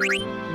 Wait.